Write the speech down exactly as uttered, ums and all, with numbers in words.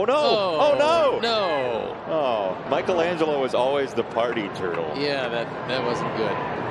Oh, no. Oh, oh no. No. Oh, Michelangelo was always the party turtle. Yeah, that, that wasn't good.